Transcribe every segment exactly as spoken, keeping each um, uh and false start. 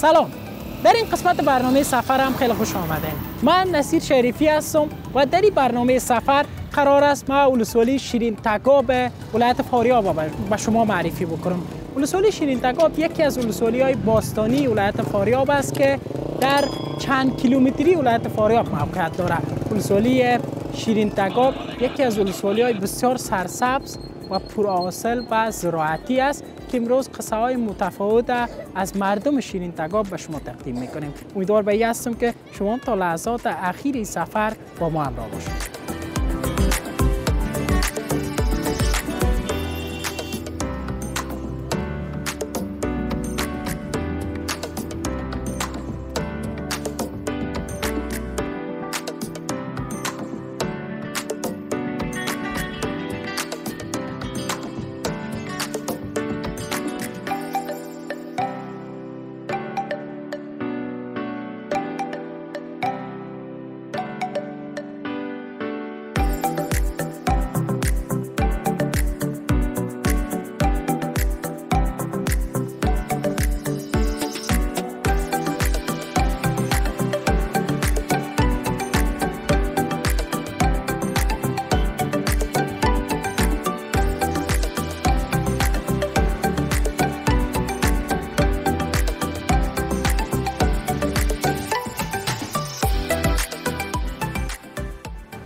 سلام، در این قسمت برنامه سفر هم خیلی خوش آمدین. من نصیر شریفی هستم و در این برنامه سفر قرار است ما ولسوالی شیرین تگاب ولایت فاریاب به شما معرفی بکنم. ولسوالی شیرین تگاب یکی از ولسوالی‌های باستانی ولایت فاریاب است که در چند کیلومتری ولایت فاریاب موقعیت دارد. ولسوالی شیرین تگاب یکی از ولسوالی‌های بسیار سرسبز و پرحاصل و زراعتی است که امروز قصه های متفاوت از مردم شیرین تگاب به شما تقدیم میکنیم. امیدوار به این هستم که شما تا لحظات اخیر این سفر با ما همراه باشید.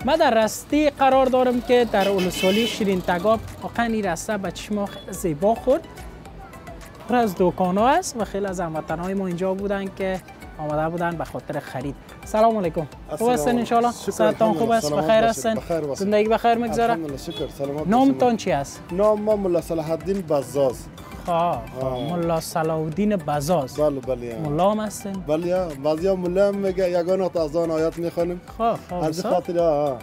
ما در راستی قرار دارم که در ولسوالی شیرین تگاب واقعا این راسته به چشم زیبا خورد. پر از دکان‌ها است و خیلی از هموطن‌های ما اینجا بودن که آماده بودن به خاطر خرید. سلام علیکم. خوب هستین ان شاء الله؟ صحتتون خوب است؟ بخیر هستین؟ زندگی بخیر می‌گذره؟ الحمدلله شکر. سلامت. نامتون چی است؟ نام من الله سلطان دین بازاز. ها، الله سلطان دین بازاز. بله بله. ملام هستین؟ بله، بعضیا ملام میگه یگانه تا از آن آیات میخونیم. خب، از خاطر ها.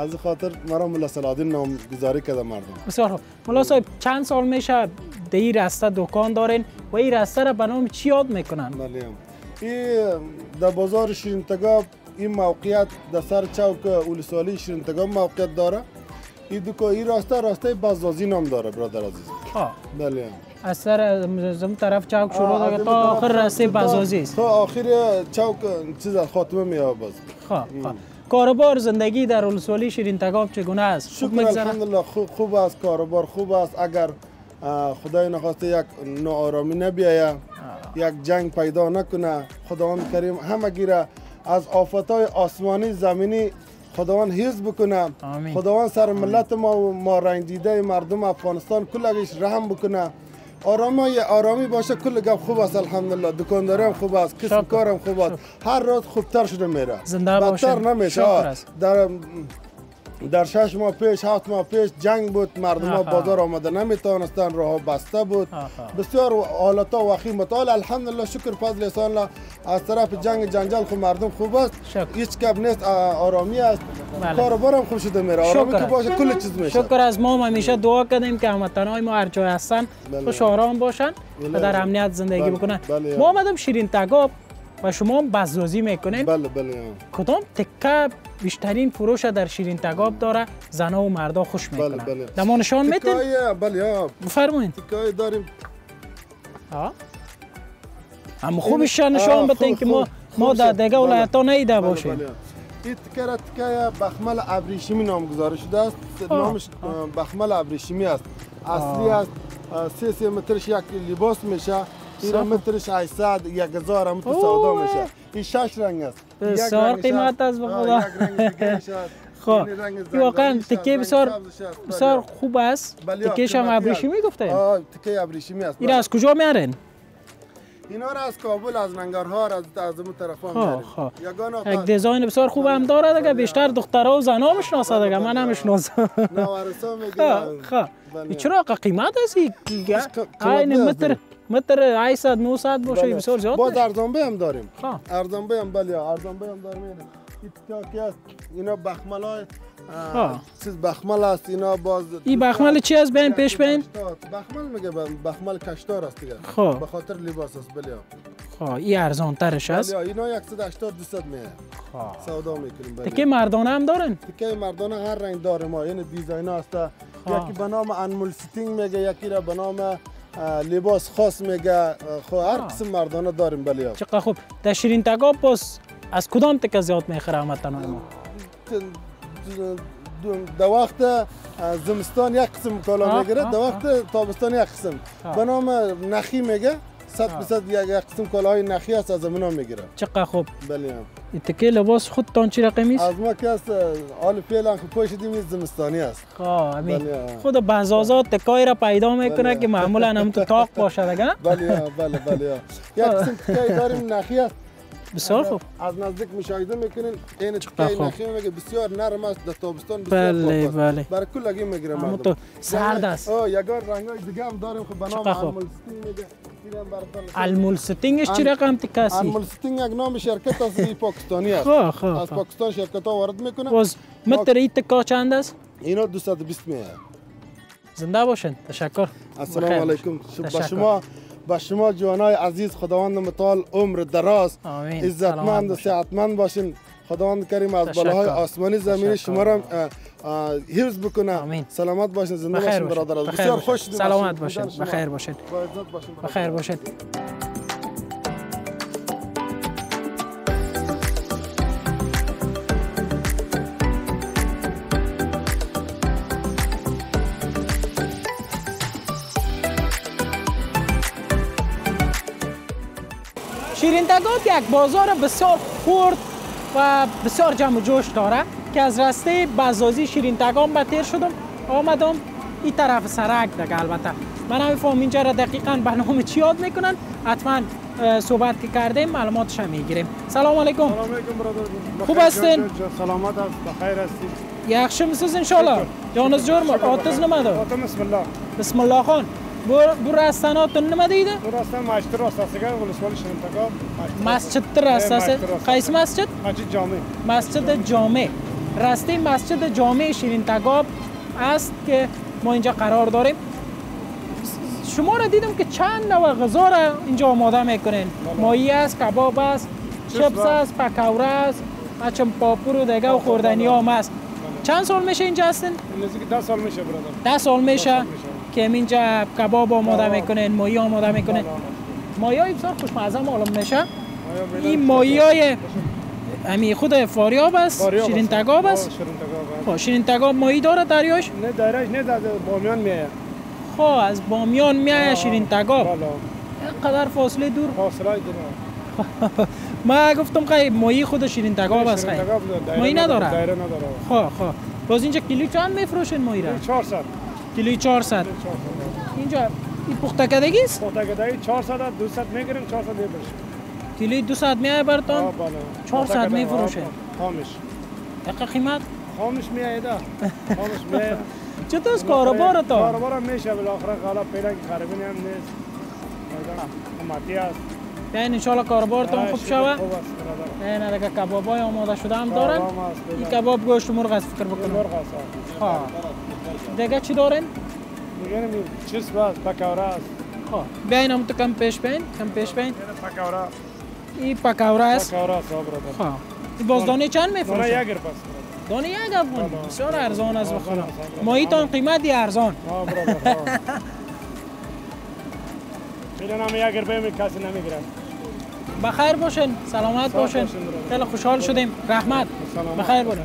از خاطر مرا الله سلطان دین نامگذاری کرده مردم. بسیار خوب. ملا صاحب چند سال میشه در این راسته دکان دارین و این راسته را به نام چی یاد میکنن؟ بله. این در بازار شیرین تگاب این موقعیت در سر چوک ولسوالی شیرین تگاب موقعیت داره. این دکو این راسته راسته بازازی نام داره برادر عزیز. آه. بله. از سر زم طرف چوک شروع داره تا آخر راسته بازازی است. تا آخر چوک چیز خاتمه میاد باز. خواه خواه. کاروبار زندگی در ولسوالی شیرین تگاب چگونه است؟ شکر الحمدلله خوب است، کاروبار خوب است. اگر خدای نخواسته یک ناآرامی نبیاید، یک جنگ پیدا نکنه، خداوند کریم همگی را از آفت‌های آسمانی زمینی خداوند حفظ بکنه. آمین. خداوند سر ملت ما و ما رنجیده مردم افغانستان کلگیش رحم بکنه، آرامای آرامی باشه. کل گپ خوب است الحمدلله، دکانداری هم خوب است، کسب کارم خوب است، هر روز خوبتر شده میره، بدتر نمیشه. در در شش ماه پیش هفت ماه پیش جنگ بود، مردم ها بازار آمده نمیتونستن، راه بسته بود، بسیار حالات ها وخیم بود. حالا الحمدلله شکر فضل الله از طرف جنگ جنجال خو مردم خوب است، هیچ کب نیست، آرامی است، کاروبارم خوب شده میره. آرامی که باشه کل چیز میشه. شکر از ما همیشه دعا کردیم که هموطنای ما هر جای هستن خوش آرام باشن و در امنیت زندگی بکنن. ما آمدم شیرین تگاب و شما بازازی میکنین. بله بله. کدام تکه بیشترین فروش در شیرین تگاب داره؟ زنا و مردا خوش میکنن. بله بله. دما نشان میتین؟ بله. بفرمایید. تکای داریم. ها؟ اما خوبش نشان بدین که ما ما در دیگه ولایت‌ها نیده باشیم. این تکه را تکه بخمل اوریشیمی نامگذاری شده است. نامش بخمل اوریشیمی است. اصلی است. سه سه مترش یک لباس میشه. این مترش هشتصد یک هزار متر سودا میشه. این شش رنگ است. بسیار قیمت است به خدا. خب واقعا تکه بسیار بسیار خوب است. تکهش هم ابریشمی گفتین؟ آه تکه ابریشمی است. این از کجا میارین؟ اینا را از کابل، از ننگرهار، از از اون طرفا میاریم. یک دیزاین بسیار خوب هم داره دیگه، بیشتر دخترها و زنا میشناسه دیگه، من هم میشناسم. نوارسا میگن. خب چرا قیمت است؟ این متر متر هشتصد نهصد باشه بسیار زیاد. باز ارزانبه هم داریم. ارزانبه هم بله، ارزانبه هم داریم. این تکه است. اینا بخملای چیز بخمل است. اینا باز این بخمل چی است؟ ببین پیش ببین. بخمل میگه بخمل کشتار است دیگه. به خاطر لباس است بله. خب این ارزان ترش است. بله اینا صد و هشتاد دویست میه. سودا میکنیم بله. تکه مردانه هم دارن؟ تکه مردانه هر رنگ داره ما. این دیزاین است. یکی به نام انمول سیتینگ میگه، یکی را به نام لباس خاص میگه، خو هر قسم مردانه داریم. بله چقدر خوب. در شیرین تگاب باز از کدام تکه زیاد میخره هموطنان ما؟ در وقت زمستان یک قسم کالا میگیره، در وقت تابستان یک قسم. به نام نخی میگه، صد بصد یک قسم کالاهای نخی است از اونا میگیره. چقدر خوب. بله این تکه لباس خودتان چی رقمی است؟ از ما کس حال فعلا پوشیدیم زمستانی است. خب خود بازازا تکای را پیدا میکنه که معمولا هم تو تاق باشه دیگه. بله بله بله یک قسم تکای داریم نخی است. بسیار خوب. از نزدیک مشاهده میکنین این چکای نخی میگه بسیار نرم است، در تابستان بسیار خوب است. بله بله. برای کلگی میگیره مردم. سرد است. او یگار رنگای دیگه هم داریم که به نام الملستینگ میگه. الملستینگش چی رقم تکاسی؟ الملستینگ یک نام شرکت از پاکستانی است. خب خب. از پاکستان شرکت ها وارد میکنه. باز متری تکا چند است؟ اینا دویست و بیست میه. زنده باشین. تشکر. السلام علیکم. شما با شما جوانای عزیز خداوند متعال عمر دراز، عزتمند و صحتمند باشین. خداوند کریم از بالاهای آسمانی زمینی شما را حفظ بکنه. آمین. سلامت باشین، زنده باشین برادر. بسیار خوش باشین، سلامت باشین، بخیر باشین، با عزت باشین، بخیر باشین. شیرین تگاب یک بازار بسیار خرد و بسیار جمع و جوش داره که از راسته بازازی شیرین تگاب به تیر شدم آمدم این طرف سرک دیگه. البته من نمیفهم اینجا را دقیقاً به نام چی یاد میکنن. حتما صحبت که کردیم معلوماتش میگیریم. سلام علیکم. سلام علیکم برادر. خوب هستین؟ سلامت است، بخیر هستید؟ یخش میسوز ان شاء الله. جانز جرم آتز نماده. آتم بسم الله. بسم الله خان. بر راستانات نمیده ایده؟ بر راستان مسجد راست است که ولسوالی شیرین تگاب مسجد راست است. کایس مسجد؟ مسجد جامع. مسجد جامع. راسته مسجد جامع شیرین تگاب است که ما اینجا قرار داریم. شما را دیدم که چند نوع غذا را اینجا آماده میکنین. ماهی است، کباب است، چپس است، پکوره است، آچم پاپور و دیگه و خوردنی ها هم است. چند سال میشه اینجا هستین؟ نزدیک ده سال میشه برادر. ده سال میشه که اینجا کباب آماده میکنین، ماهی آماده میکنین. ماهی های بسیار خوشمزه معلوم میشه. این ماهی های همین خود فاریاب است، شیرین تگاب است. شیرین تگاب ماهی داره دریاش؟ نه دریاش نه، از بامیان میایه. خب از بامیان میایه شیرین تگاب. اینقدر فاصله دور؟ فاصله دور. ما گفتم که ماهی خود شیرین تگاب است. ماهی نداره. دایره نداره. خب خب. باز اینجا کیلو چند میفروشین ماهی را؟ چهارصد. کیلوی چهارصد. اینجا این پخته کدگی است؟ پخته کدگی چهارصد است، دویست میگیریم، چهارصد میفروشیم. کیلوی دویست میایه براتون؟ آه بله. چهارصد میفروشه. خامش. دقیق قیمت؟ خامش میایه ده. خامش میایه. چطور است کاروبارتون؟ کاروبارم میشه بالاخره حالا پیدا که خرابی هم نیست. ماتی است. یعنی ان شاءالله کاروبارتون خوب شوه. نه دیگه کبابای آماده شده هم دارن. این کباب گوشت مرغ است فکر بکنم. مرغ است. ها. دیگه چی دارین؟ میگم چیز باز پکوره است. خب ببینم تو کم پیش بین، کم پیش بین. پکوره. این پکوره است. پکوره است برادر. ها. این باز دانه چند میفروشه؟ دانه یک افغان. دانه یک افغان. بسیار ارزان است بخدا. ماهیتون قیمتی ارزان. ها برادر. میدونم یک روپیه می کسی نمیگیرن. بخیر باشین، سلامت باشین. خیلی خوشحال شدیم. رحمت. بخیر باشین.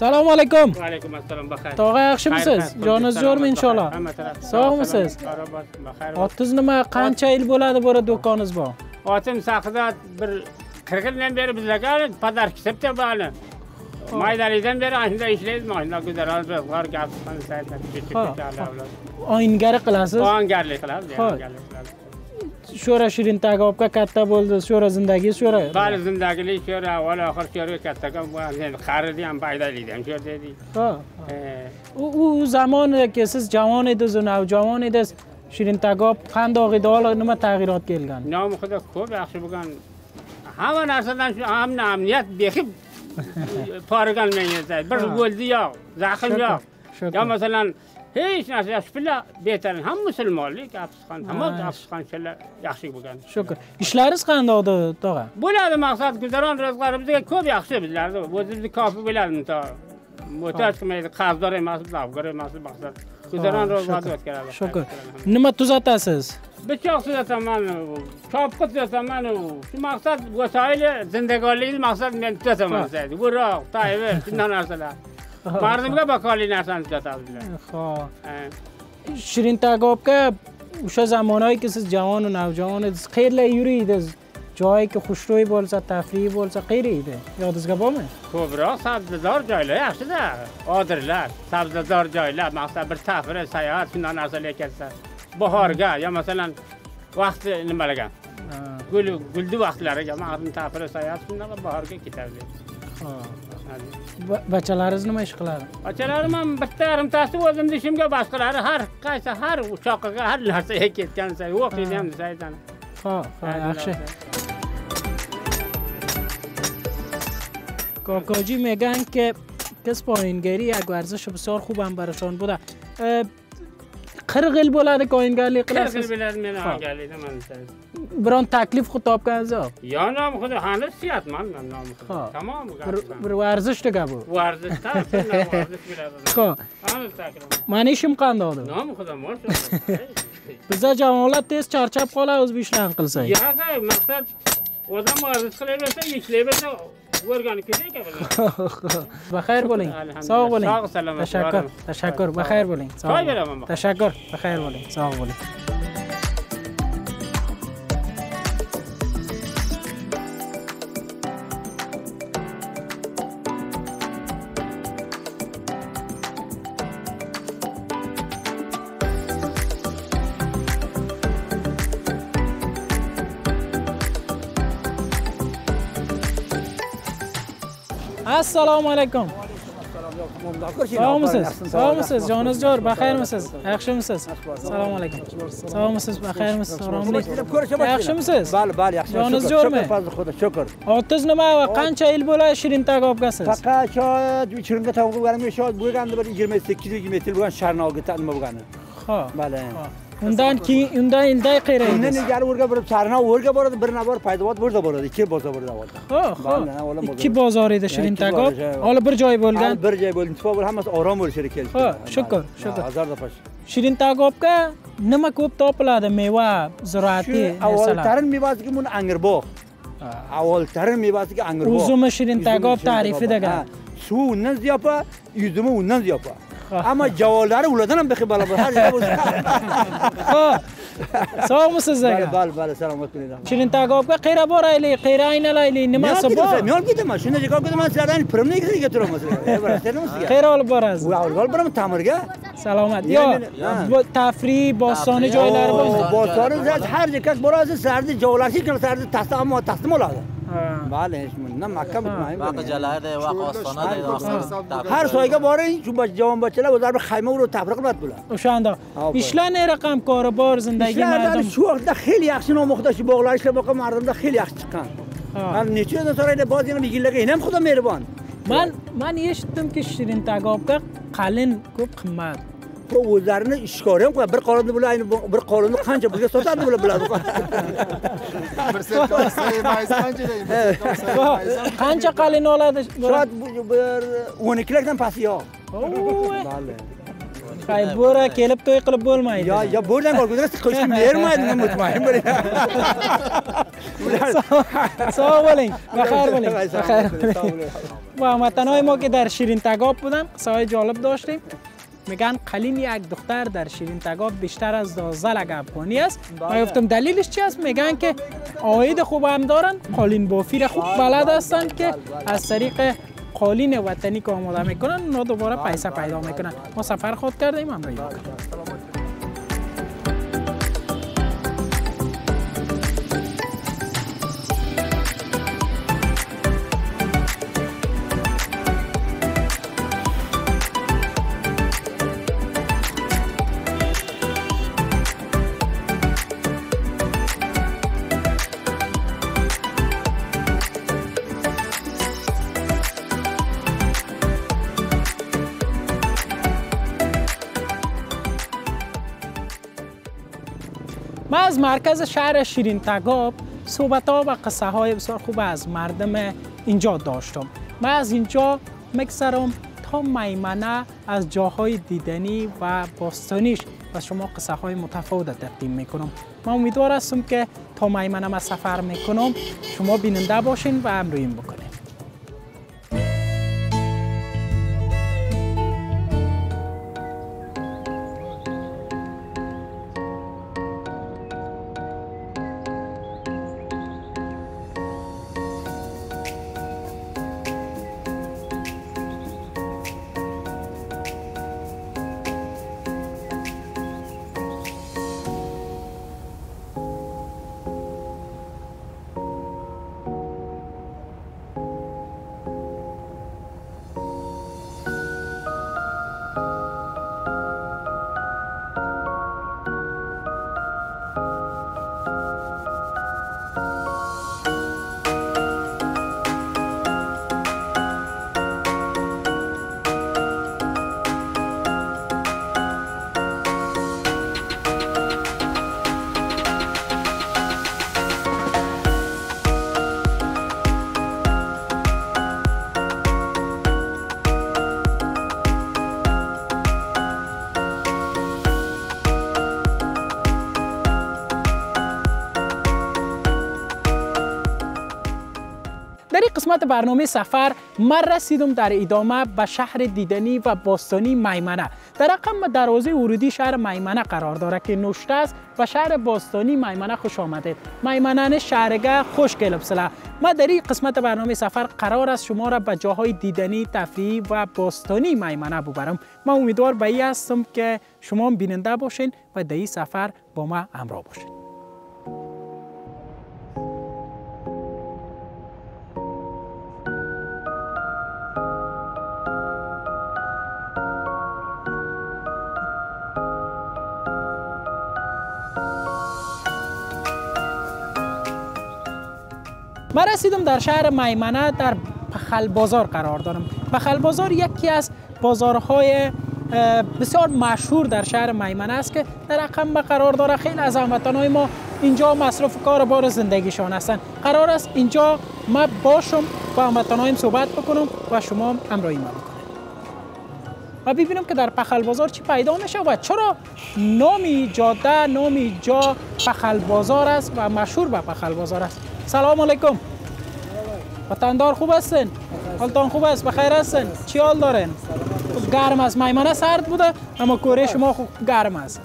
سلام علیکم. و علیکم السلام. بخیر. تاغه یخشی میسیز؟ جانز جور می انشالله. ساق میسیز؟ آتیز نمه قنچه ایل بولاده باره دوکانیز با؟ آتیم ساقیزاد bir qirq yildan beri bizlarga padar kisibdi bani. Maydalidan beri aynda ishlaymiz, mana guzaran bizlar gapdan saytlar ketib ketadi avlod. O'yingari qilasiz? O'yingarlik qilamiz, o'yingarlik qilamiz. شورا شیرین تگاب که کتا بود، شورا زندگی شورا. بله زندگی شورا، اول آخر شورا کتا کم بود. خریدیم پیدا دیدیم شورا دیدی. آه. او زمان که سیز جوانید و نوجوانید است، شیرین تگاب قند آقیدال نمه تغییرات گلگن نام خدا خوب اخشی بگن همه نرسدن هم امنیت بخیب پارگن مینیزد بر گلدی یا زخم یا یا مثلا هیچ نرسد اشپلا بیترین هم مسلمالی که افسخان همه افسخان شلا یخشی بگن شکر اشلارز قند آقیدال داغه بولاد مقصد گذران رزقار بزید خوب یخشی بزلرده بزید کافی بلدن تا محتاج که قبضدار محصول لفگار محصول مقصد گذران رو وضعیت کرده شکر نمه توزت هستیز؟ بچاق سوزت من چابقه سوزت من مقصد وسایل زندگالی مقصد من توزت من سید براق طایبه سنده نرسده مردم که بکالی نرسند توزت هستیده شیرین تگاب که اوشه زمانهایی که سیز جوان و نوجوان خیلی یوری ایده جایی که خوشروی بولسه تفریحی بولسه غیر ایده یادزگه بامه کبرا سبزدار جایلای اشده آدرلر سبزدار جایلار مقصد بر تفریح سیاحت شوندان ارزالی کسه بهارگه یا مثلا وقت نمالگه گل گلدی وقتلاره که مقصد تفریح سیاحت شوندان بهارگه کتابلی بچه‌larimiz nima ish qiladi? Bachalarim ham bittarim tasi o'zimni ishimga boshqalari har qaysi har uchoqqa har narsaga ketgan say o'qiydi ham saydan. Ha, ha, yaxshi. کاکاجی میگن که کس پایینگری یک ورزش بسیار خوب هم براشان بوده قرقل بولاده کاینگلی قرقل بولاد من آنگلیده من بران تکلیف خطاب کنزا یا نام خود هنوز سیاد من نام خود تمام بر ورزش دگه بود ورزش تا سنم ورزش بولاد هنوز تکلیف من ایشم قند آده نام خود مار شده بزا جمالت تیز چارچب قاله از بیش ننقل سایی یا خیلی مقصد آدم ورزش خلیب بسه یک لیب بسه ورگانی کسی که بگم بخیر بولین ساق بولین تشکر تشکر بخیر بولین تشکر بخیر بولین ساق بولین السلام علیکم. سلام می‌ساز. سلام می‌ساز. جانس جور. بخیر می‌ساز. اخشم می‌ساز. سلام علیکم. سلام می‌ساز. بخیر می‌ساز. سلام علیکم. اخشم می‌ساز. بال بال اخشم. جانس جور می. شکر. آتش نمای و کن چهیل بولای شیرین تگاب گساز. فقط شاید شیرین تگاب گرم میشود. بگن دوباره یکیمی سکیدی میتیل بگن شرناگی تن مبگن. خب. بله. اوندان کی اوندان ایلدای قیره ایدیز؟ اونده نگار ورگه برد سرنا ورگه برد بر نبار پایدوات برده برده ایکی بازا برده برده خواه خواه ایکی بازار ایده شیرین تگاب حالا بر جای بولگن؟ بر جای بولگن انتفاع بول همه آرام بول شیری کل خواه شکر شکر هزار دفش شیرین تگاب که نمه کوب تاپلاده میوه زراعتی اولترین میوازی که من انگرباخ اولترین میوازی که انگرباخ اوزوم شیرین تگاب تعریفی دگه سو اونن زیاپه یوزوم اونن زیاپه اما جوالاره اولادن هم بخی بالا بالا هر جا بوزن خواه سلام موسیز دیگه بله بله سلام کنید شیرین تگاب که قیره بار ایلی قیره این ایلی نمه سبا میال گیده من شیرین تگاب گیده من سردن پرم نگیده گیترم خیره آل بار از او آل برم تمرگه سلامت یا تفریح باستانه جایلاره باستانه باستانه زد هر جا کس برا از سرده جوالارشی کنه سرده تسلیم آلاده بله هشمون نم مکم می‌مایم. وقت جلاره وقت آستانه دیده آستانه. هر سایگا باره این چون باش جوان بچه‌ها بازار خیمه رو تفرق نمی‌داد بله. اشاند. ایشلان رقم کار بار زندگی مردم. شو اخدا خیلی اخشی نامخداشی باقلایش لباق مردم دا خیلی اخش کن. من نیچه دنسرای بازی نمی‌گی لگه اینم خدا می‌روان. من من یه شدم که شیرین تگاب که قلن کوب خمر. وزارن اشکاریم که بر قانون بله این بر قانون خانچه بله سطح بله بله خانچه قلی نولادش شاید بر ونیکلگان پاسیا خیلی بوره کلپ توی کلپ بول میاد یا یا بول نگار گذاشت خوشی میار میاد نمود مایم بله سلام بله بخیر بله بخیر و ما تنهای ما که در شیرین تگاب بودم سایه جالب داشتیم میگن قلین یک دختر در شیرین تگاب بیشتر از دوازده لک افغانی است ما گفتم دلیلش چی است میگن که عاید خوب هم دارن قالین بافیر خوب بلد هستند که از طریق قالین وطنی که آماده میکنن اونا دوباره پیسه پیدا میکنن ما سفر خود کردیم هم باید ما از مرکز شهر شیرین تگاب صحبت‌ها و قصه های بسیار خوب از مردم اینجا داشتم. ما از اینجا میگذرم تا میمنه، از جاهای دیدنی و باستانیش و شما قصه های متفاوت تقدیم میکنم. ما امیدوار هستم که تا میمنه ما سفر میکنم شما بیننده باشین و همراهیم بکنین. قسمت برنامه سفر من رسیدم در ادامه به شهر دیدنی و باستانی میمنه. در رقم دروازه ورودی شهر میمنه قرار داره که نوشته است و شهر باستانی میمنه خوش آمدید. میمنه شهرگاه خوش گلبسله. ما در این قسمت برنامه سفر قرار است شما را به جاهای دیدنی، تفریحی و باستانی میمنه ببرم. من امیدوار به این هستم که شما بیننده باشین و در این سفر با ما همراه باشین. ما رسیدم در شهر میمنه، در پخل بازار قرار دارم. پخل بازار یکی از بازارهای بسیار مشهور در شهر میمنه است که در رقم قرار داره. خیلی از هموطنهای ما اینجا مصرف کار بار زندگیشان هستن. قرار است اینجا ما باشم و هموطنهایم صحبت بکنم و شما همراهی ما بکنید و ببینم که در پخل بازار چی پیدا میشه و چرا نامی جاده، نامی جا پخل بازار است و مشهور به پخل بازار است. سلام علیکم. وطندار خوب هستن؟ حالتان خوب است؟ بخیر هستن؟ چی حال دارین؟ گرم است. میمنه سرد بوده اما کوره شما خوب گرم است.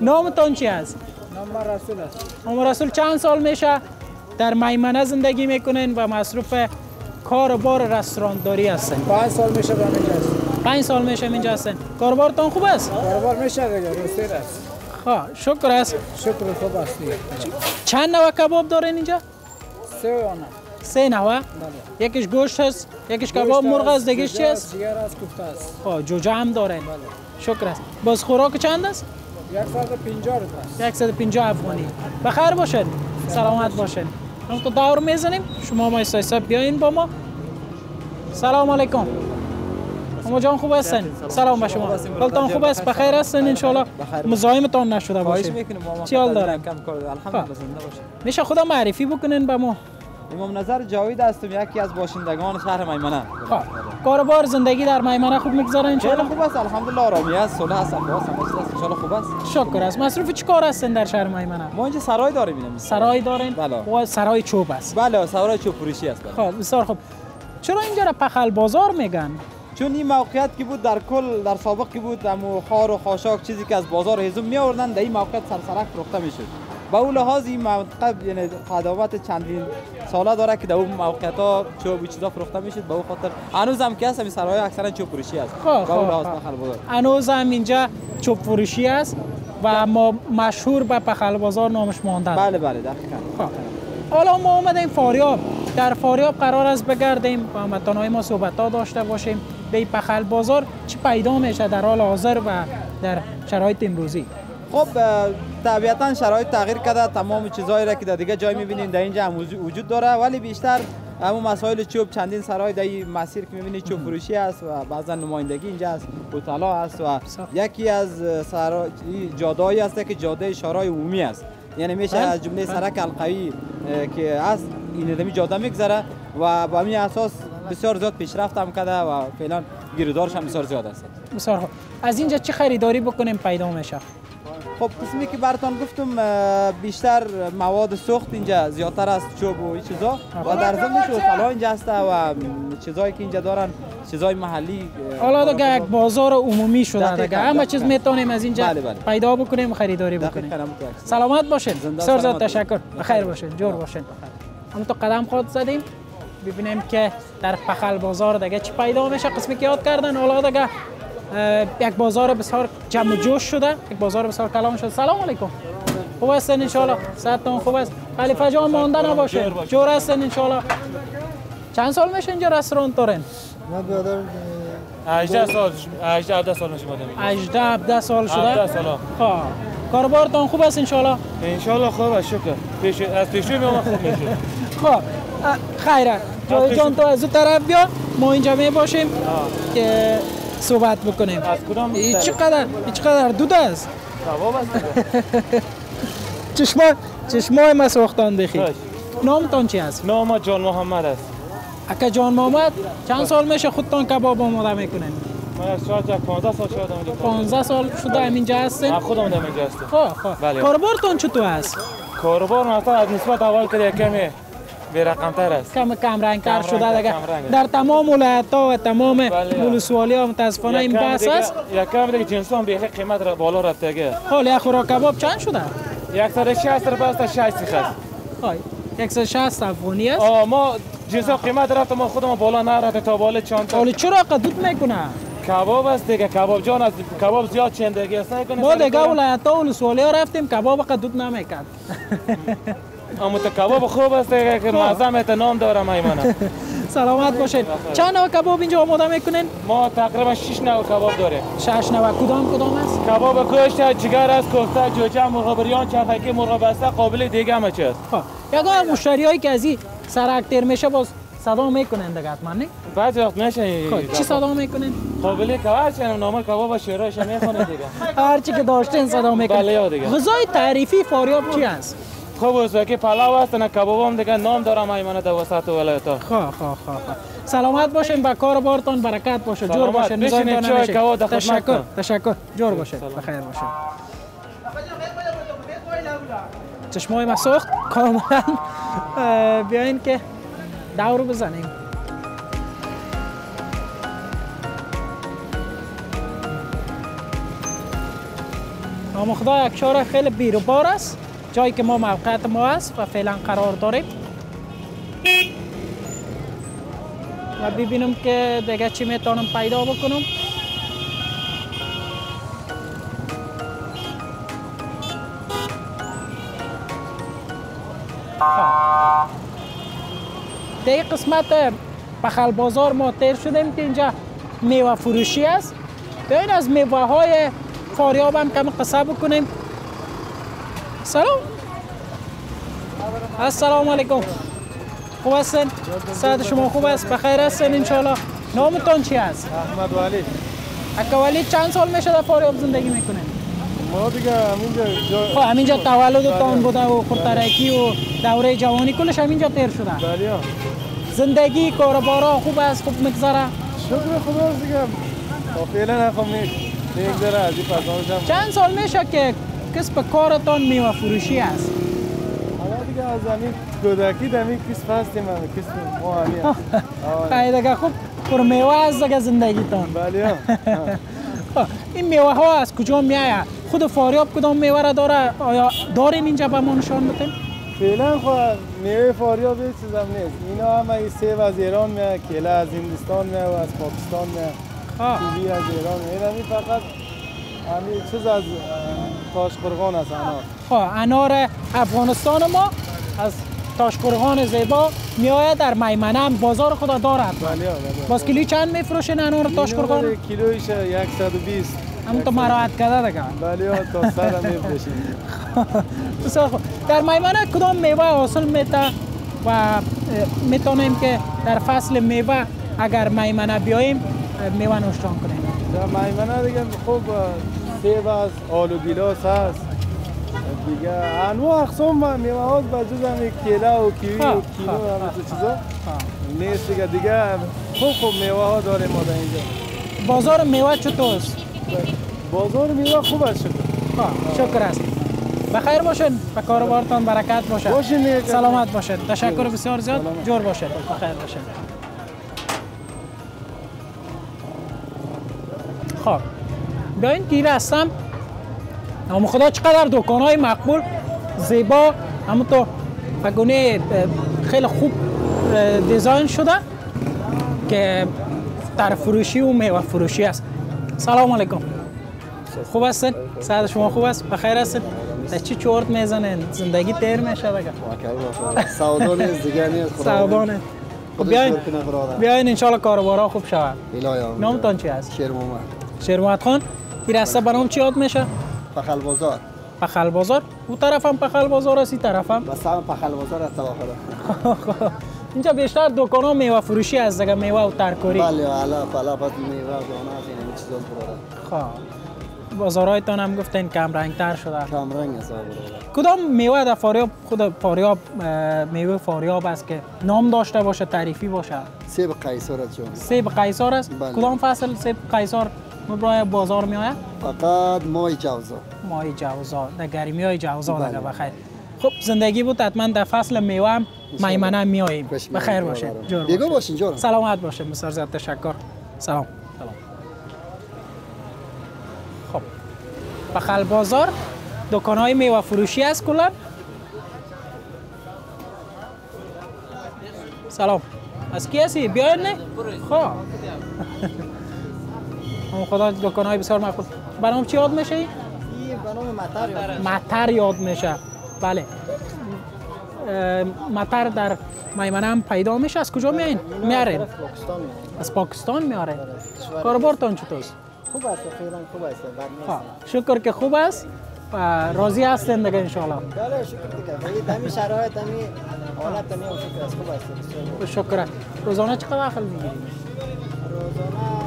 نامتان چی است؟ نام رسول است. عمر رسول. چند سال میشه در میمنه زندگی میکنین و مصروف کار بار رستورانداری هستن؟ پنج سال میشه در اینجا هستن. پنج سال میشه اینجا هستن. کاربارتان خوب است؟ کاربار میشه دیگه، روسیر است. آه شکر است. شکر خوب است. چند نوع کباب دارین اینجا؟ سه نوع. سه نوع؟ بله. یکیش گوشت است، یکیش کباب مرغ است، دیگه چی است؟ دیگه راس کوفته است. آه جوجه هم دارین. بله. شکر است. باز خوراک چند است؟ صد و پنجاه روپیه. صد و پنجاه افغانی. بخیر باشین. سلامت باشین. ما تو دور میزنیم. شما ما ایسا بیاین با ما. سلام علیکم. اما جان خوب هستن؟ سلام به شما. حالتان خوب است؟ بخیر هستن ان شاء الله. مزاحمتان نشده باشه. چی حال دارین؟ الحمدلله زنده باشه. میشه خدا معرفی بکنین به ما؟ امام نظر جاوید هستم، یکی از باشندگان شهر میمنه. کاروبار زندگی در میمنه خوب میگذره ان شاء الله؟ خوب است الحمدلله، آرامی است، صلح است، امواس است، ان شاء الله خوب است. شکر است. مصروف چیکار هستن در شهر میمنه؟ ما اینجا سرای داریم. سرای دارین؟ بله. سرای چوب است. بله، سرای چوب فروشی است. خب بسیار خوب. چرا اینجا را پخل بازار میگن؟ چون این موقعیت که بود در کل در سابق که بود امو خار و خاشاک چیزی که از بازار هیزم می آوردن در این موقعیت سرسرک فروخته میشد. به اون لحاظ این منطقه یعنی قدامت چندین ساله داره که در اون موقعیت ها چوب چیزا فروخته میشد، به اون خاطر هنوز هم که هست این سرای اکثرا چوب فروشی است. به اون لحاظ پخل بازار هنوز هم اینجا چوب فروشی است و ما مشهور به پخل بازار نامش مانده. بله بله دقیقاً. حالا ما اومدیم فاریاب. در فاریاب قرار است بگردیم و هموطنهای ما صحبت‌ها داشته باشیم. به پخل بازار چی پیدا میشه در حال حاضر و در شرایط امروزی؟ خب طبیعتا شرایط تغییر کرده، تمام چیزایی را که در دیگه جای میبینیم در اینجا هم وجود داره، ولی بیشتر اما مسائل چوب چندین سرای دایی مسیر که می‌بینی چوب فروشی است و بعضا نمایندگی اینجا است، هتل‌ها است و یکی از سرای جاده‌ای است که جاده شارای عمومی است، یعنی میشه از جمله سرک القوی که از این دمی جاده میگذره و با همین اساس بسیار زیاد پیشرفت هم کرده و فعلا گیردارش هم بسیار زیاد است. بسیار خوب. از اینجا چه خریداری بکنیم پیدا میشه؟ خب قسمی که براتون گفتم بیشتر مواد سوخت اینجا زیادتر است، چوب و این چیزا و در ضمنش حالا اینجا است و چیزایی که اینجا دارن چیزای محلی، حالا دیگه یک بازار عمومی شده دیگه، همه چیز میتونیم از اینجا بله بله. پیدا بکنیم، خریداری بکنیم. سلامت باشین، بسیار زیاد تشکر، بخیر باشین، جور باشین. همونطور قدم خود زدیم ببینیم که در پخل بازار دیگه چی پیدا میشه. قسمی که یاد کردن حالا دیگه یک بازار بسیار جمع و جوش شده، یک بازار بسیار کلام شده. سلام علیکم، خوب هستین ان شاء الله؟ صحتتون خوب است؟ خلیفه جان مانده نباشه، جور هستین ان شاء الله؟ چند سال میشه اینجا رستوران دارین؟ من برادر هجده سال هجده سال میشه هجده هفده سال شده. هفده سال ها. کاربارتون خوب است ان شاء الله؟ ان شاء الله خوب است، شکر. پیش از پیش میام خوب میشه. خب خیره جان تو از اون طرف بیا، ما اینجا می باشیم که صحبت بکنیم. از کدام این چقدر چقدر دود است؟ کباب است. چشما چشمای ما سوختان بخیر. نامتان چی است؟ نام جان محمد است. اکا جان محمد چند سال میشه خودتان کباب آماده میکنین؟ من از شاید پانزده سال شده اینجا. پانزده سال شده همینجا هستین؟ من خودم اینجا هستم. خب خب. کاربارتون چطور است؟ کاربار ما تا نسبت اول که کمی برقم‌تر است، کم کم رنگ‌تر شده دیگه. در تمام ولایت‌ها و تمام ولسوالی‌ها متاسفانه این بحث است. یک کم دیگه جنس‌ها به قیمت را بالا رفته دیگه. حال یک خوراک کباب چند شده؟ صد و شصت روپیه تا شش سیخ است. آی صد و شصت افغانی است. آ ما جنس‌ها قیمت رفت، ما خودمون بالا نرفته تا بالا چند تا. حالا چرا قدود میکنه؟ کباب است دیگه، کباب جان از کباب زیاد چندگی است نکنه. ما دیگه ولایت‌ها و ولسوالی‌ها رفتیم کباب قدود نمیکرد. اما تا کباب خوب است که معظمت نام دارم ایمانم. سلامت باشید. چند نوع کباب اینجا آماده میکنین؟ ما تقریبا شش نوع کباب داریم. شش نوع کدام کدام است؟ کباب گوشت، جگر است، کوفته، جوجه، مرغ بریان، چرخکی، مرغ بسته، قابل دیگه هم چیست. یگاه مشتریایی که از این سرک تیر میشه باز صدا میکنن دیگه حتما نه؟ بعضی وقت میشه. چی صدا میکنن؟ قابل کباب چنم نامه کباب شعرهاش میخونه دیگه. هر چی که داشتین صدا میکنن. بله دیگه. غذای تعریفی فاریاب چی است؟ خوب است که پلاو است نه کبابم دیگه، نام دارم ایمانه در وسط ولایت‌ها. خب خب خب. سلامت باشین، با کار بارتون برکت باشه، جور باشین. بشینید چای کباب در خدمت. تشکر تشکر، جور باشین، بخیر باشین. چشمای ما سوخت کاملا، بیاین که دور بزنیم. اما خدا یک شهر خیلی بیروبار است، جایی که ما موقعیت ما است و فعلا قرار داریم و ببینم که دیگه چی میتونم پیدا بکنم. در این قسمت پخل بازار ما تیر شدیم که اینجا میوه فروشی است. بیاین از میوه های فاریاب هم کمی قصه بکنیم. سلام. السلام علیکم. خوب هستین؟ صحت شما خوب است؟ بخیر هستین ان شاء الله؟ نامتون چی است؟ احمد ولی. اکا ولی چند سال میشه در فاریاب زندگی میکنین؟ ما دیگه همینجا خب همینجا تولدتون بوده و خردترکی و دوره جوانی کلش همینجا تیر شده. بله. زندگی کاربارا خوب است؟ خوب میگذره؟ شکر خدا دیگه. فعلا خوب میگذره از این فضا. چند سال میشه که کسب کارتان میوه فروشی است؟ حالا دیگه از همین کودکی دمی کسب هستیم، کسب ما همین است. دیگه خوب پر میوه است دیگه زندگیتان. بله. این میوه ها از کجا میایه؟ خود فاریاب کدام میوه را داره؟ آیا دارین اینجا به ما نشان بدین؟ فعلا خب میوه فاریاب هیچ چیزم نیست، اینا همه این سیب از ایران میایه، کیله از هندوستان میایه و از پاکستان میایه، کیوی از ایران میایه. این فقط همین چیز از تاشقرغان است، انار. خب انار افغانستان ما از تاشقرغان زیبا میآید. در میمنه هم بازار خدا دارد. بله. باز کیلو چند میفروشین انار تاشقرغان؟ کیلویش صد و بیست. هم تو مراعات کرده دیگه. بله تا صد میفروشیم. خب در میمنه کدام میوه حاصل میته و میتونیم که در فصل میوه اگر میمنه بیاییم میوه نوشتان کنیم. در میمنه دیگه خوب سیب هست، آلو گیلاس هست، دیگه انواع اقسام میوه هاست بجز همین کیله و کیوی و کینو همین چیزا نیست دیگه. دیگه خوب خوب میوه ها داریم ما در اینجا. بازار میوه چطور است؟ بازار میوه خوب است شکر. شکر است. بخیر باشین، به کاروبارتان برکت باشه. سلامت باشین. تشکر بسیار زیاد. جور باشین. بخیر باشین. خب بیاین گیر هستم. نام خدا چقدر دکان‌های مقبول زیبا همونطور بگونه خیلی خوب دیزاین شده که در فروشی و میوه فروشی است. سلام علیکم. خوب هستین؟ صحت شما خوب است؟ بخیر هستین؟ چی چورت میزنین؟ زندگی تیر میشه دیگه. سودا نیست دیگه. نیست سودا نیست. بیاین بیاین انشالله کاروبارا خوب شود. نامتان چی هست؟ شیر محمد. شیر محمد خان. این راستا برام چی یاد میشه؟ پخل بازار. پخل بازار؟ اون طرف هم پخل بازار است، این طرف هم بس هم پخل بازار است واخره. اینجا بیشتر دکانا میوه فروشی است دیگه، میوه و ترکاری. بله علاوه علاوه میوه دونه از این چیزا برا. خب بازارایتون هم گفتین کم رنگ تر شده. کم رنگ است برا. کدام میوه در فاریاب خود فاریاب میوه فاریاب است که نام داشته باشه، تعریفی باشه؟ سیب قیصر است. سیب قیصر است. کدام فصل سیب قیصر برای بازار می آید؟ فقط مای جوزا. مای جوزا، در گرمی های جوزا دیگه. بخیر. خب زندگی بود حتما در فصل میوه هم میمنه می آییم. بخیر باشه. دیگه باشین جور. سلامت باشه. بسیار زیاد تشکر. سلام. سلام. خب بخل بازار دکان های میوه فروشی است کلا. سلام. از کی هستی؟ بیاین نه؟ خب. خدا دکان‌های بسیار مقبول. برنامه چی یاد میشه؟ این برنامه ماتری یاد میشه. ماتری یاد میشه. بله. ماتر در میمنه هم پیدا میشه. از کجا میایین؟ میارین؟ از پاکستان میارین. از پاکستان میارین. کاروبارتون چطور است؟ خوب است، فعلا خوب است. شکر که خوب است. راضی هستین دیگه ان شاء الله. بله شکر دیگه. همین شرایط، همین حالت، همین خوب است. شکر. روزانه چقدر دخل میگیرید؟ روزانه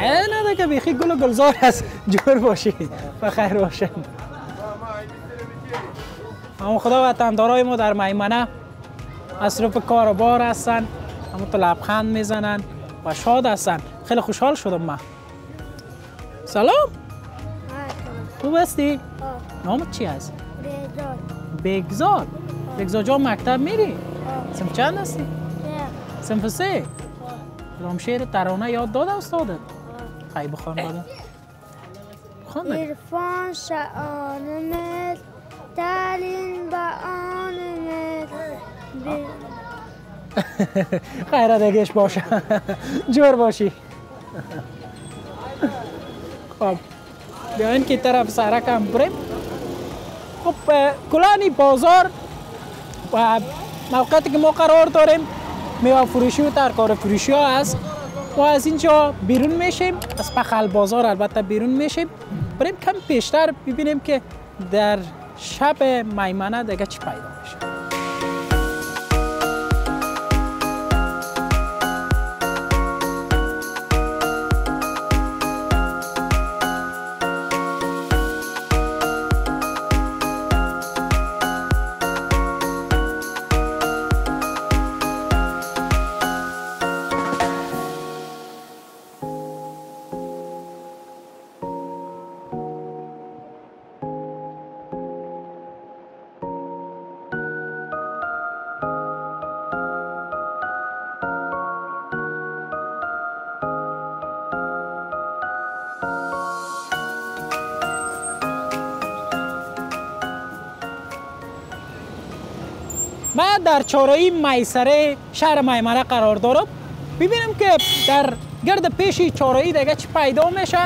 نه دیگه بیخی گل و گلزار هست. جور باشید. بخیر باشید. همون خدا وطندارای ما در میمنه اصرف کار و بار هستن، همون تو لبخند میزنن و شاد هستن. خیلی خوشحال شدم من. سلام. خوب هستی؟ نامت چی هست؟ بگزار. بگزار جا مکتب میری؟ سمت چند هستی؟ سمت سه. رام شعر ترانه یاد داده استادت؟ خیلی بخوان بادم. بخوان بادم. عرفان شعانمت، تعلیم به آنمت. خیره دگش باشه. جور باشی. خب بیاین که طرف سرک هم بریم. خب کلانی بازار و موقعیتی که ما قرار داریم میوه فروشی و ترکار فروشی ها هست. ما از اینجا بیرون میشیم، از پخل بازار البته بیرون میشیم، بریم کم پیشتر ببینیم که در شب میمنه دیگه چی پیدا میشه. من در چهارراهی میسره شهر میمنه قرار دارم. ببینم که در گرد پیش چهارراهی دیگه چی پیدا میشه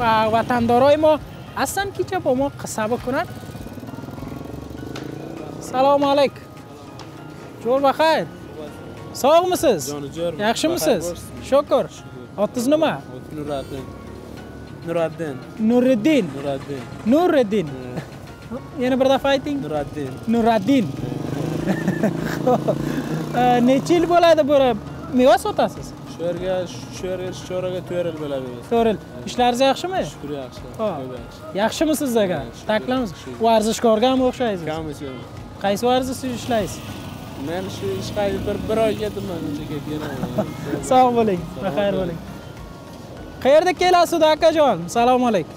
و وطندارای ما هستن که چه با ما قصه بکنن. سلام علیک. جور بخیر. ساغ مسیز؟ یخشی مسیز؟ شکر. آتیز نمه؟ نورالدین. نورالدین. نورالدین. نورالدین. یعنی برده فایتینگ؟ نورالدین. نورالدین. نیچیل بولاده بره میوه سوت است. شورگه شورگه شورگه تورل بله بیست. تورل. اشلار زیادش میه؟ شکری اخش. یاکش میسوز دگه. تاکلام میسوز. وارزش کارگاه موفش ایز. کام میسوز. کایس وارزشیش لایس. من شیش کایس بر برای یه دم میشه که دیگه. سلام علیکم. بخیر ولی. خیر دکیلا سوداکا جان. سلام علیکم.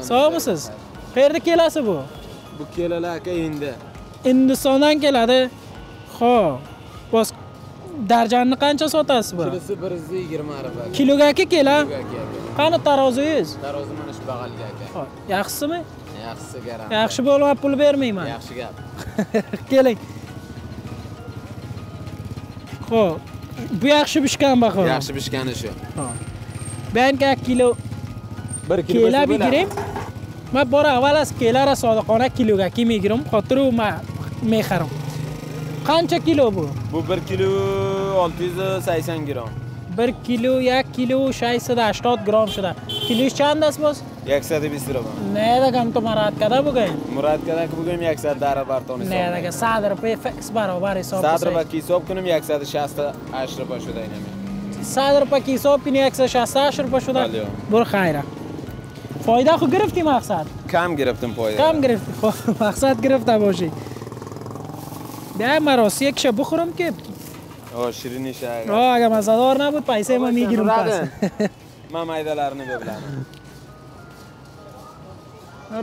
سلام میسوز. خیر دکیلا سو بو. بکیلا لاکه اینده. این دستانان که لاده خو. باز درجان نکانچه سوت است با. کیلو سپر زیگر ماره. کیلوگاه کی کلا؟ کانو ترازویز. ترازو منش باقل گاه. یاکس می؟ یاکس گرام. یاکس بولو ما پول بیر میمان. یاکس گرام. کلی. خو بیاکس بیشکن با خو. یاکس بیشکنشو. بین که کیلو. کلا بیگیریم. ما برای اول از کلا را صادقانه کیلوگاه کی میگیرم خاطر او ما میخرم. کانچه کیلو بود؟ بود بر کیلو آلتیز سایسان گرام. بر کیلو یک کیلو شایسته داشتاد گرام شده. کیلویش چند دست باز؟ یکصد بیست روبه. نه دکم تو مراد کدای بگم؟ مراد کدای که بگم یکصد داره بارتونی. نه دکم صد روبه فکس بارو باری صد روبه. صد روبه کیسوب کنم یکصد شصت آش روبه شده اینمی. صد روبه کیسوب کنی یکصد شصت آش روبه شده. بر خیره. فایده خو گرفتی مقصد؟ کم گرفتم فایده. کم گرفتی خو مقصد گرفته باشی. ده مراسی یک شب بخورم که آه شیرینی شاید آه اگه مزدار نبود پیسه ما میگیرم پس من مایدلرنی ببلنم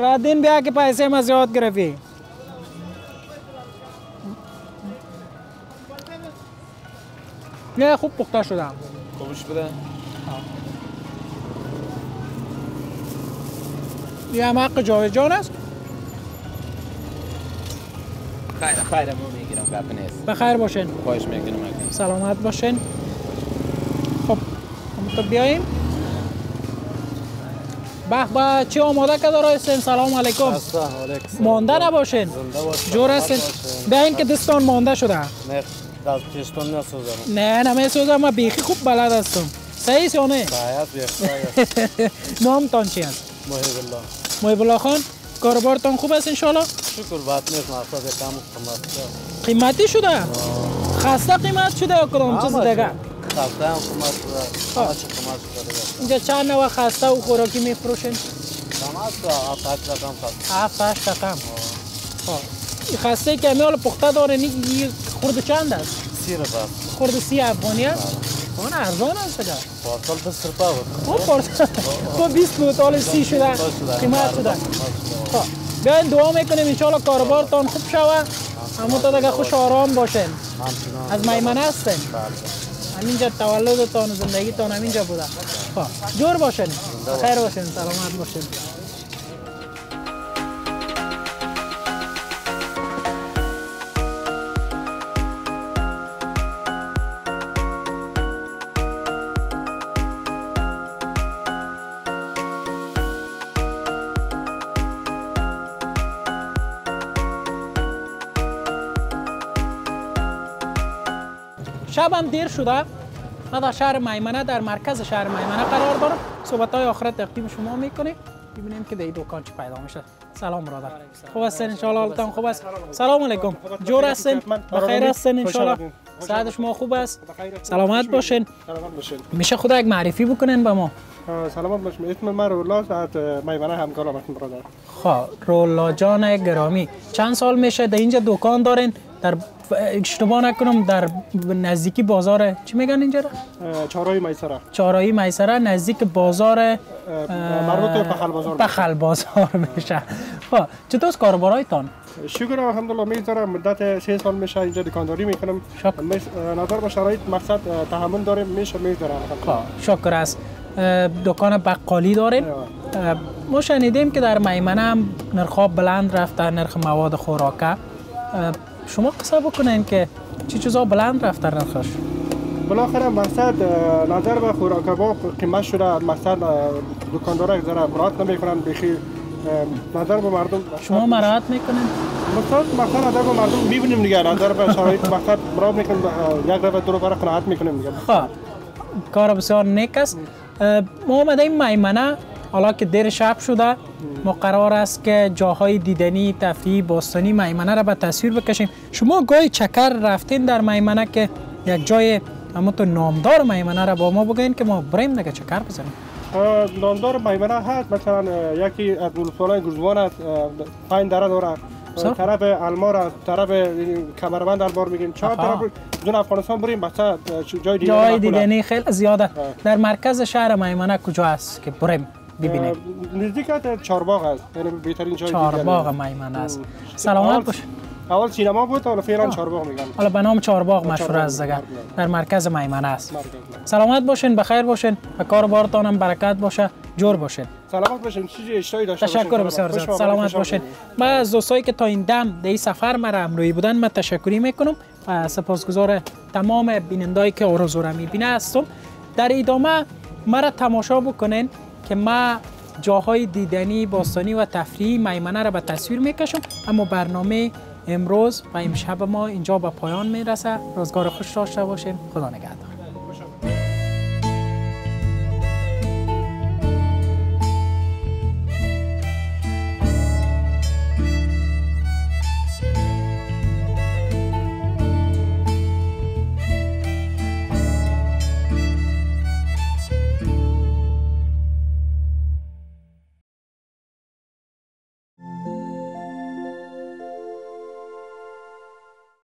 رادین بیا که پیسه ما زیاد گرفی نه خوب پخته شدم خوبش بده یه هم حق جاویجان است خیره خیره میگیرم گپ نیست بخیر باشین خواهش میکنم سلامت باشین خب ما تو بیایم به به چی آماده که داره هستین سلام علیکم مانده نباشین جور هستین بیاین که دستان مانده شده نه دستان نسوزم نه نمیسوزم من بیخی خوب بلد هستم صحیح یا نه؟ صحیح نامتان چی هست؟ محب الله محب الله خان کاربارتان خوب است انشالله؟ شکر بات نیست مقصد کم قیمت شده قیمتی شده؟ خسته قیمت شده یا کدام چیز دیگه؟ خسته هم قیمت شده همه چی قیمت شده اینجا چند نوع خسته و خوراکی میفروشین؟ کم هست هفت هشت رقم خسته هفت هشت رقم؟ این خسته که همیال پخته داره این خورده چند است؟ سی رقم خورده سی افغانی است؟ اون ارزان است دیگه پارسال بیست روپا بود خب پارسال خب بیست بود حالا سی شده قیمت شده بیاین دعا میکنیم انشالله کاربارتان خوب شوه همون تا دیگه خوش آرام باشین از میمنه هستین همینجا تولدتان و زندگیتان همینجا بوده جور باشین خیر باشین سلامت باشین شب هم دیر شده ما در شهر میمنه در مرکز شهر میمنه قرار دارم صحبت های آخرت تقدیم شما میکنیم ببینیم که در دکان چی پیدا میشه سلام برادر خوب هستین ان شاء الله حالتون خوب است سلام علیکم جور هستین بخیر هستین ان شاء الله صحت شما خوب است سلامت باشین میشه خدا یک معرفی بکنین به ما سلامت باشین اسم من رولا از میمنه همکارم هستم برادر خب رولا جان گرامی چند سال میشه در اینجا دکان دارین در اشتباه نکنم در نزدیکی بازار چی میگن اینجا را؟ چارایی میسره چارایی میسره نزدیک بازار مربوط پخل بازار پخل بازار میشه خب چطور کاربارایتان؟ شکر الحمدلله میذارم مدت سه سال میشه اینجا دکانداری میکنم نظر به شرایط مقصد تحمل داریم میشه میذارم خب شکر است دکان بقالی داریم ما شنیدیم که در میمنه هم نرخ بلند رفته نرخ مواد خوراکه شما قصه بکنین که چی چیزا بلند رفت در نرخش؟ بالاخره مقصد نظر به خوراکباب قیمت شده مقصد دکاندارا یک ذره مراعات نمیکنن بیخی نظر به مردم شما مراعات میکنین؟ مقصد مقصد نظر به مردم میبینیم دیگه نظر به شرایط مقصد مراعات میکنیم یک دفعه دو بار قناعت میکنیم دیگه خب کار بسیار نیک است ما اومدیم میمنه حالا که دیر شب شده ما قرار است که جاهای دیدنی تفریحی باستانی میمنه را به تصویر بکشیم. شما گاهی چکر رفتین در میمنه که یک جای همونطور نامدار میمنه را با ما بگین که ما بریم دیگه چکر بزنیم؟ نامدار میمنه هست، مثلا یکی از بلوستانای گوزوان است، پنج دره داره، طرف المار است، طرف کمربند دربار میگیم، چهار طرف دون افغانستان بریم بچا جای دیدنی. جای دیدنی خیلی زیاده. در مرکز شهر میمنه کجا است که بریم ببینیم؟ نزدیکت چارباگ است، یعنی بهترین جای دیدنی چارباگ میمنه است. سلامت باش. اول سینما بود حالا فعلا چارباگ میگن، حالا به نام چارباگ مشهور است دیگه، در مرکز میمنه است. سلامت باشین، بخیر باشین، به کار بارتان هم برکت باشه، جور باشین، سلامت باشین، چیزی اشتباهی داشته باشین. تشکر بسیار زیاد، سلامت باشین. ما از دوستایی که تا این دم در این سفر مرا همراهی بودن من تشکری میکنم و سپاسگزار تمام بینندایی که آرزو را میبینه هستم. در ادامه مرا تماشا بکنین که ما جاهای دیدنی باستانی و تفریحی میمنه را به تصویر میکشم. اما برنامه امروز و امشب ما اینجا به پایان میرسه. روزگار خوش داشته باشیم. خدا نگهدار.